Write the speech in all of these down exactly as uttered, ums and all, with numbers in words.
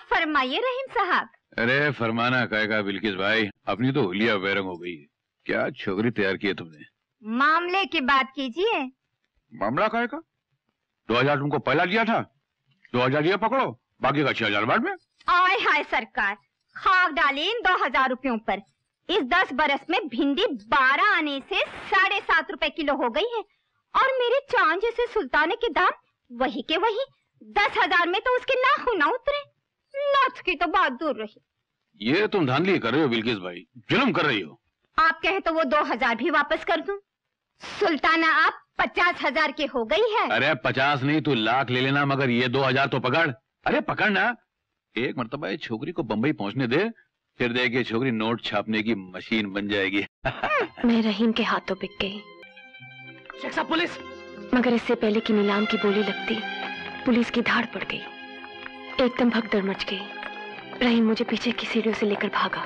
आप फरमाइए रहीम साहब। अरे फरमाना कहेगा बिल्किस भाई, अपनी तो हुलिया बेरंग हो गई है। क्या छोकरी तैयार की है तुमने? मामले की बात कीजिए। मामला कहेगा? दो हजार तुमको पहला दिया था, दो हजार दिया पकड़ो, बाकी का छह हजार बाद में। आय हाय सरकार, खाक डाली इन दो हजार रूपयों पर। इस दस बरस में भिंडी बारह आने से साढ़े सात रूपए किलो हो गई है और मेरे चांद जैसे सुल्ताने के दाम वही के वही। दस हजार में तो उसके नाखून ना उतरे, नाथ की तो बात दूर रही। ये तुम धांधली कर रहे हो बिल्किस भाई, जुल्म कर रही हो। आप कहे तो वो दो हजार भी वापस कर दूं। सुल्ताना आप पचास हजार के हो गई है। अरे पचास नहीं तो लाख ले लेना, मगर ये दो हजार तो पकड़। अरे पकड़ना, एक मरतबा ये छोकरी को बम्बई पहुंचने दे, फिर देखिए छोकरी नोट छापने की मशीन बन जाएगी। मैं रहीम के हाथों बिक गई। शेख साहब पुलिस। मगर इससे पहले कि नीलाम की बोली लगती पुलिस की धाड़ पड़ गई। एकदम भगदड़ मच गई। रहीम मुझे पीछे की सीढ़ियों से लेकर भागा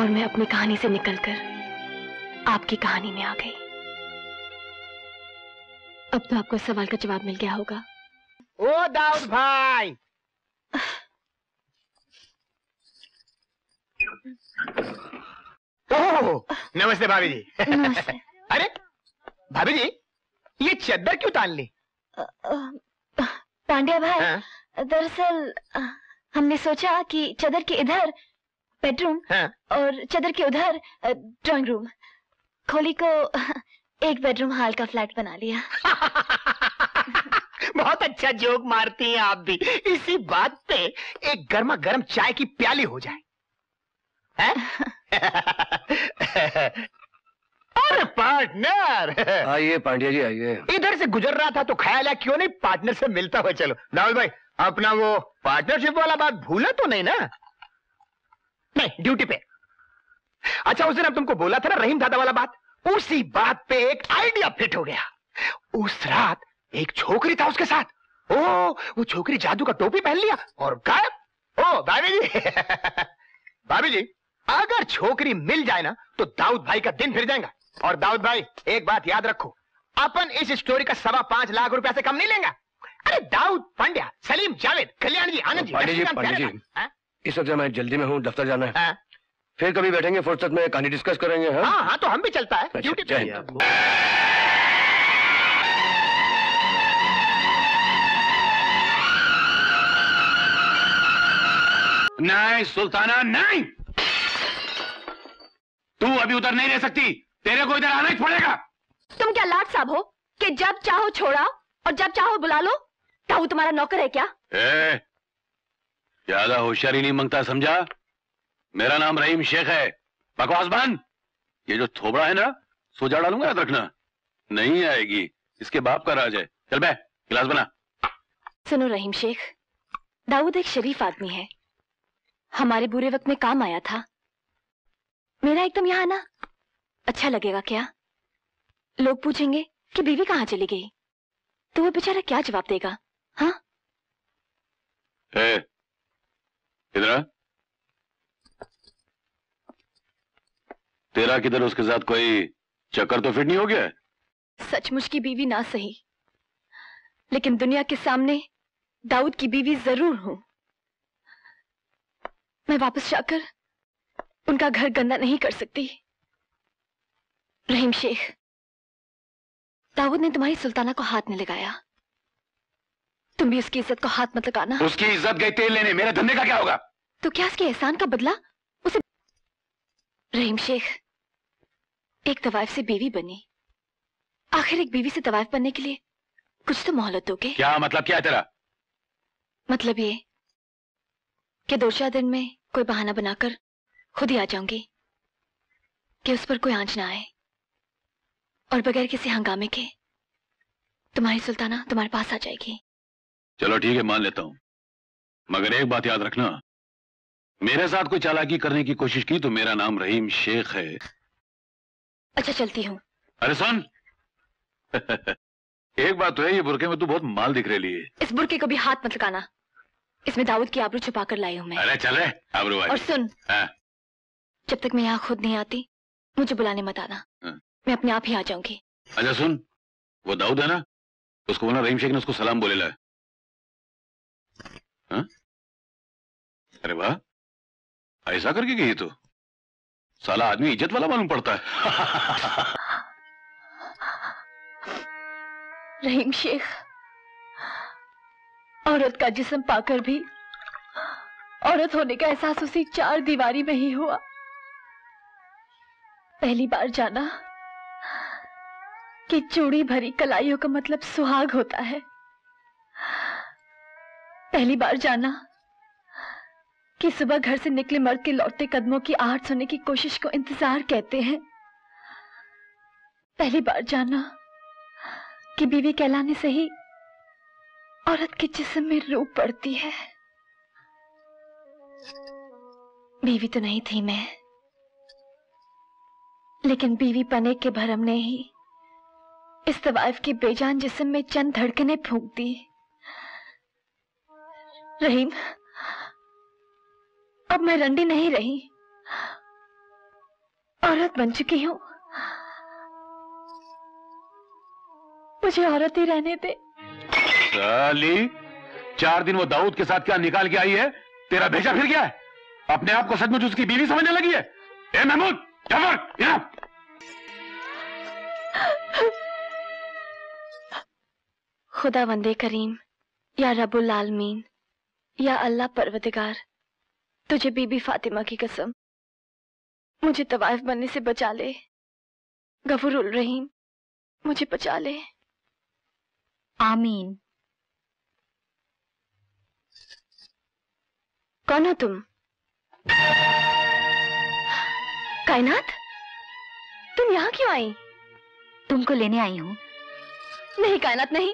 और मैं अपनी कहानी से निकलकर आपकी कहानी में आ गई। अब तो आपको सवाल का जवाब मिल गया होगा। ओ दाऊद भाई, ओ, नमस्ते भाभी जी। नमस्ते। अरे भाभी जी, ये चद्दर क्यों तान ली? पांड्या भाई, दरअसल हमने सोचा कि चद्दर के इधर बेडरूम और चद्दर के उधर ड्राइंग रूम, खोली को एक बेडरूम हॉल का फ्लैट बना लिया। बहुत अच्छा जोक मारती हैं आप भी। इसी बात पे एक गर्मा गर्म चाय की प्याली हो जाए। अरे पार्टनर आइए। पांड्या जी आइए। इधर से गुजर रहा था तो ख्याल आया क्यों नहीं पार्टनर से मिलता हुआ चलो। दाऊद भाई अपना वो पार्टनरशिप वाला बात भूला तो नहीं ना? नहीं, ड्यूटी पे। अच्छा उस दिन अब तुमको बोला था ना रहीम दादा वाला बात, उसी बात पे एक आइडिया फिट हो गया। उस रात एक छोकरी था उसके साथ, ओ वो छोकरी जादू का टोपी पहन लिया और गायब। ओ भाभी जी भाभी जी, अगर छोकरी मिल जाए ना तो दाऊद भाई का दिन फिर जाएगा। और दाऊद भाई एक बात याद रखो, अपन इस स्टोरी का सवा पांच लाख रुपया से कम नहीं लेंगे। अरे दाऊद, पांड्या, सलीम, जावेद, कल्याण जी, आनंद जी। पांड्या जी, पांड्या जी, इस वक्त मैं जल्दी में हूँ, दफ्तर जाना है। आ? फिर कभी बैठेंगे फुर्सत में, कहानी डिस्कस करेंगे। हाँ हाँ, तो हम भी चलता है। अच्छा, ड्यूटी पे। नहीं सुल्ताना नहीं, तू अभी उधर नहीं रह सकती, तेरे को इधर आना ही पड़ेगा। तुम क्या लाट साहब हो कि जब चाहो छोड़ाओ और जब चाहो बुला लो? क्या वो तुम्हारा नौकर है क्या? ए, ज्यादा होशियारी नहीं मांगता, समझा? मेरा नाम रहीम शेख है। बकवास बंद। ये जो थोबड़ा है ना, सोजा डालूंगा, याद रखना। नहीं आएगी, इसके बाप का राज है। चल बे, गिलास बना। सुनो रहीम शेख, दाऊद एक शरीफ आदमी है, हमारे बुरे वक्त में काम आया था। मेरा एकदम यहाँ आना अच्छा लगेगा क्या? लोग पूछेंगे कि बीवी कहाँ चली गई, तो वो बेचारा क्या जवाब देगा? हाँ hey. किधर? तेरा किधर? उसके साथ कोई चक्कर तो फिट नहीं हो गया? सचमुच की बीवी ना सही, लेकिन दुनिया के सामने दाऊद की बीवी जरूर हूं। मैं वापस जाकर उनका घर गंदा नहीं कर सकती। रहीम शेख, दाऊद ने तुम्हारी सुल्ताना को हाथ नहीं लगाया, तुम भी उसकी इज्जत को हाथ मत लगाना। उसकी इज्जत गई तेल लेने, मेरे धंधे का क्या होगा? तो क्या उसके एहसान का बदला उसे? रहीम शेख, एक तवाइफ से बीवी बनी, आखिर एक बीवी से तवाइफ बनने के लिए कुछ तो मोहलत दोगे। क्या मतलब क्या है तेरा? मतलब ये कि दो चार दिन में कोई बहाना बनाकर खुद ही आ जाऊंगी कि उस पर कोई आंच ना आए, और बगैर किसी हंगामे के तुम्हारी सुल्ताना तुम्हारे पास आ जाएगी। चलो ठीक है, मान लेता हूँ, मगर एक बात याद रखना, मेरे साथ कोई चालाकी करने की कोशिश की तो मेरा नाम रहीम शेख है। अच्छा चलती हूँ। अरे सुन एक बात तो है, ये बुरके में तू बहुत माल दिख रही है। इस बुरके को भी हाथ मत लगाना, इसमें दाऊद की आबरू छुपा कर लाई हूँ मैं। अरे चले आबरू। और सुन, आ? जब तक मैं यहाँ खुद नहीं आती मुझे बुलाने मत आना, मैं अपने आप ही आ जाऊंगी। अच्छा सुन, वो दाऊद है ना, उसको बोलना रहीम शेख ने उसको सलाम बोले ला। हाँ? अरे वाह, ऐसा करके गई तो साला आदमी इज्जत वाला मालूम पड़ता है। रहीम शेख, औरत का जिस्म पाकर भी औरत होने का एहसास उसी चार दीवारी में ही हुआ। पहली बार जाना कि चूड़ी भरी कलाइयों का मतलब सुहाग होता है। पहली बार जाना कि सुबह घर से निकले मर्द के लौटते कदमों की आहट सुनने की कोशिश को इंतजार कहते हैं। पहली बार जाना कि बीवी कहलाने से ही औरत के जिस्म में रूह पड़ती है। बीवी तो नहीं थी मैं, लेकिन बीवी पने के भरम ने ही इस तवाइफ के बेजान जिस्म में चंद धड़कने फूंक दी। रहीम, अब मैं रंडी नहीं रही, औरत बन चुकी हूं। मुझे औरत ही रहने दे। साली, चार दिन वो दाऊद के साथ क्या निकाल के आई है, तेरा भेजा फिर गया है। अपने आप को सचमुच उसकी बीवी समझने लगी है। ए महमूद, यहाँ खुदा वंदे करीम या रब्बुल आलमीन या अल्लाह परवदिगार, तुझे बीबी फातिमा की कसम, मुझे तवाइफ बनने से बचा ले। गफूरुल रहीम, मुझे बचा ले। आमीन। कौन हो तुम? कायनात, तुम यहाँ क्यों आई? तुमको लेने आई हूँ। नहीं कायनात, नहीं,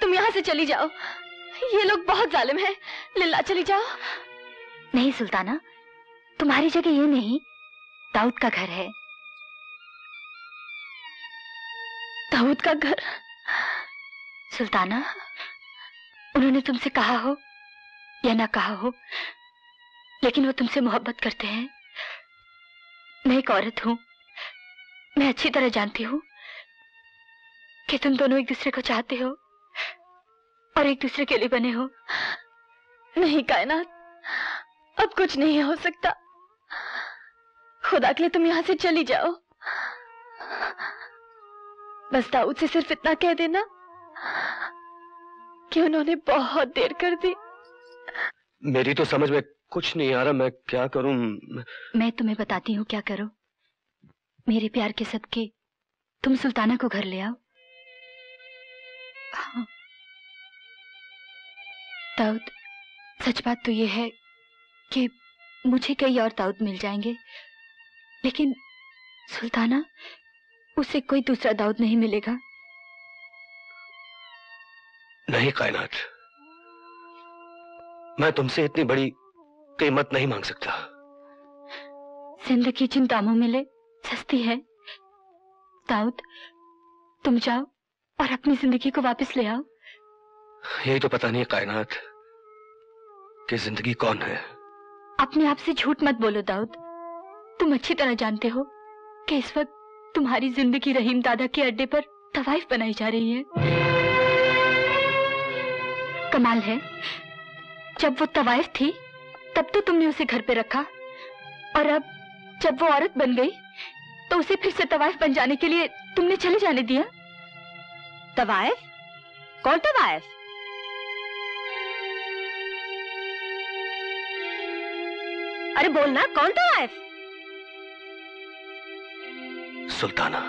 तुम यहाँ से चली जाओ। ये लोग बहुत जालिम हैं। लीला, चली जाओ। नहीं सुल्ताना, तुम्हारी जगह ये नहीं, दाऊद का घर है। दाऊद का घर? सुल्ताना, उन्होंने तुमसे कहा हो या ना कहा हो, लेकिन वो तुमसे मोहब्बत करते हैं। मैं एक औरत हूं, मैं अच्छी तरह जानती हूं कि तुम दोनों एक दूसरे को चाहते हो और एक दूसरे के लिए बने हो। नहीं कायनात, अब कुछ नहीं हो सकता। खुदा के लिए तुम यहां से चली जाओ। बस दाऊद से सिर्फ इतना कह देना कि उन्होंने बहुत देर कर दी। मेरी तो समझ में कुछ नहीं आ रहा, मैं क्या करूं? मैं तुम्हें बताती हूँ क्या करो। मेरे प्यार के सदके तुम सुल्ताना को घर ले आओ। हाँ। दाऊद, सच बात तो ये है कि मुझे कई और दाऊद मिल जाएंगे, लेकिन सुल्ताना, उसे कोई दूसरा दाऊद नहीं मिलेगा। नहीं कायनात, मैं तुमसे इतनी बड़ी कीमत नहीं मांग सकता। जिंदगी जिन दामों मिले सस्ती है। दाऊद, तुम जाओ और अपनी जिंदगी को वापस ले आओ। यही तो पता नहीं कायनात कि जिंदगी कौन है। अपने आप से झूठ मत बोलो दाऊद। तुम अच्छी तरह जानते हो कि इस वक्त तुम्हारी जिंदगी रहीम दादा के अड्डे पर तवाइफ बनाई जा रही है। कमाल है, जब वो तवाइफ थी तब तो तुमने उसे घर पे रखा, और अब जब वो औरत बन गई तो उसे फिर से तवाइफ बन जाने के लिए तुमने चले जाने दिया। तवाइफ? कौन तवाइफ? अरे बोलना, कौन तवाइफ? सुल्ताना,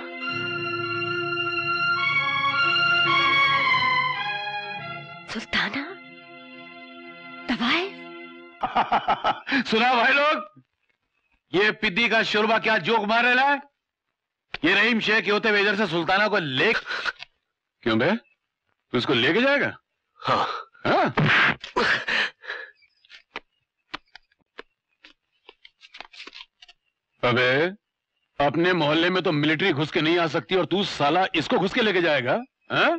सुल्ताना तवाइफ। सुना भाई लोग, ये पिद्दी का शोरबा क्या जोक मारे ला है। ये रहीम शेख होते हुए इधर से सुल्ताना को ले क्यों बे? तो उसको लेके जाएगा? हाँ, हाँ? अबे अपने मोहल्ले में तो मिलिट्री घुस के नहीं आ सकती और तू साला इसको घुस के लेके जाएगा? हाँ?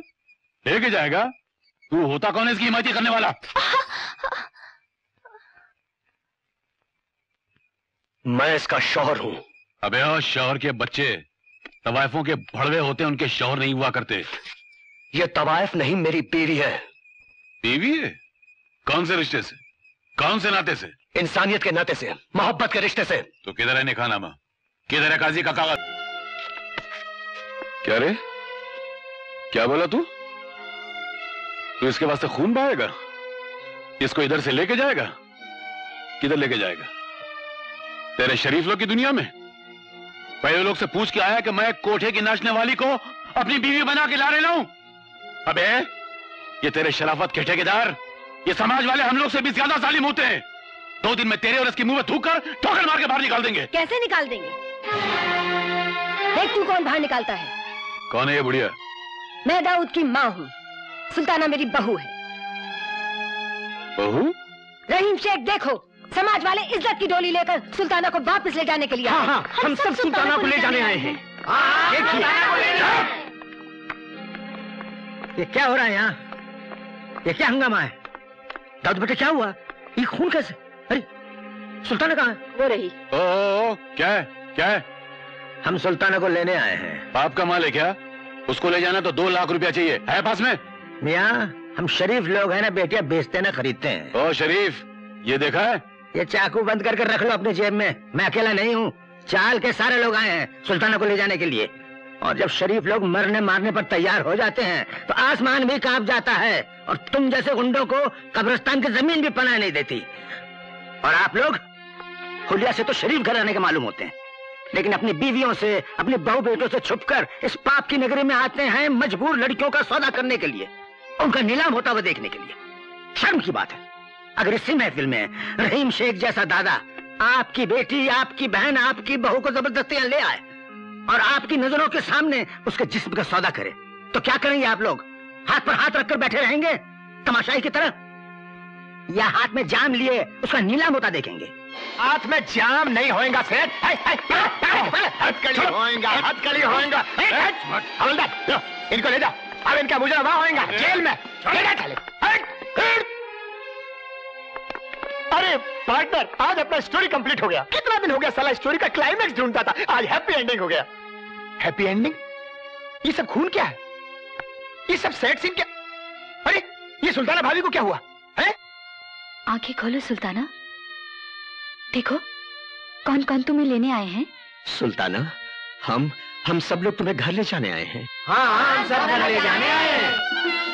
लेके जाएगा? तू होता कौन है इसकी हिमायत करने वाला? मैं इसका शौहर हूं। अबे ओ शौहर के बच्चे, तवाइफों के भड़वे होते हैं, उनके शौहर नहीं हुआ करते। ये तवाइफ नहीं, मेरी बीवी है। बीवी है? कौन से रिश्ते से? कौन से नाते से? इंसानियत के नाते से, मोहब्बत के रिश्ते से। तो किधर है निकाहनामा, किधर है काजी का कागज? क्या रे, क्या बोला तू? तू इसके वास्ते खून बहाएगा? इसको इधर से लेके जाएगा? किधर लेके जाएगा? तेरे शरीफ लोग की दुनिया में? पहले लोग से पूछ के आया कि मैं कोठे की नाचने वाली को अपनी बीवी बना के ला रहा हूं। अबे ये तेरे शराफत के ठेकेदार, ये समाज वाले हम लोग से भी ज्यादा जालिम होते हैं। दो दिन में तेरे और इसकी मुंह में थूक कर ठोकर मार के बाहर निकाल देंगे। कैसे निकाल देंगे? देख तू कौन बाहर निकालता है। कौन है ये बुढ़िया? मैं दाऊद की माँ हूँ, सुल्ताना मेरी बहू है। बहू? रहीम शेख, देखो समाज वाले इज्जत की डोली लेकर सुल्ताना को वापस ले जाने के लिए। हाँ, हाँ, हम, हम सब सुल्ताना को ले जाने आए हैं। ये क्या हो रहा है यहाँ? ये क्या हंगामा है? दाऊद बेटे क्या हुआ? ये खून कैसे? अरे सुल्ताना कहाँ है? वो रही। ओ, ओ, ओ, क्या है? क्या है? हम सुल्ताना को लेने आए हैं। बाप का माल है क्या? उसको ले जाना तो दो लाख रुपया चाहिए, है पास में? मियाँ हम शरीफ लोग हैं ना बेटिया, बेचते ना खरीदते हैं। ओ शरीफ, ये देखा है? ये चाकू बंद करके रख लो अपनी जेब में। मैं अकेला नहीं हूँ, चाल के सारे लोग आए हैं सुल्ताना को ले जाने के लिए। और जब शरीफ लोग मरने मारने पर तैयार हो जाते हैं तो आसमान भी कांप जाता है, और तुम जैसे गुंडों को कब्रिस्तान की जमीन भी पनाह नहीं देती। और आप लोग खुलिया से तो शरीफ घराने के मालूम होते हैं, लेकिन अपनी बीवियों से, अपने बहू बेटों से छुपकर इस पाप की नगरी में आते हैं मजबूर लड़कियों का सौदा करने के लिए, उनका नीलाम होता हुआ देखने के लिए। शर्म की बात है। अगर इसी महफिल में रहीम शेख जैसा दादा आपकी बेटी, आपकी बहन, आपकी बहू को जबरदस्ती ले आए और आपकी नजरों के सामने उसके जिस्म का सौदा करे, तो क्या करेंगे आप लोग? हाथ पर हाथ रखकर बैठे रहेंगे तमाशाई की तरह, या हाथ में जाम लिए उसका नीलाम होता देखेंगे? हाथ में जाम नहीं होएगा सेठ, हथकड़ी होएगा, हथकड़ी होएगा। इनको ले जाओ, अब इनका मुजरम होएगा जेल में। अरे पार्टनर, आज अपना स्टोरी कंप्लीट हो गया। कितना दिन हो गया साला स्टोरी का क्लाइमेक्स ढूंढता था, आज हैप्पी एंडिंग हो गया। Happy ending? ये सब खून क्या है? ये सब सैड सीन क्या? अरे ये सुल्ताना भाभी को क्या हुआ है? आंखें खोलो सुल्ताना, देखो कौन कौन तुम्हें लेने आए हैं। सुल्ताना, हम हम सब लोग तुम्हें घर ले जाने आए हैं। हाँ, हाँ, हम सब घर ले जाने आए हैं।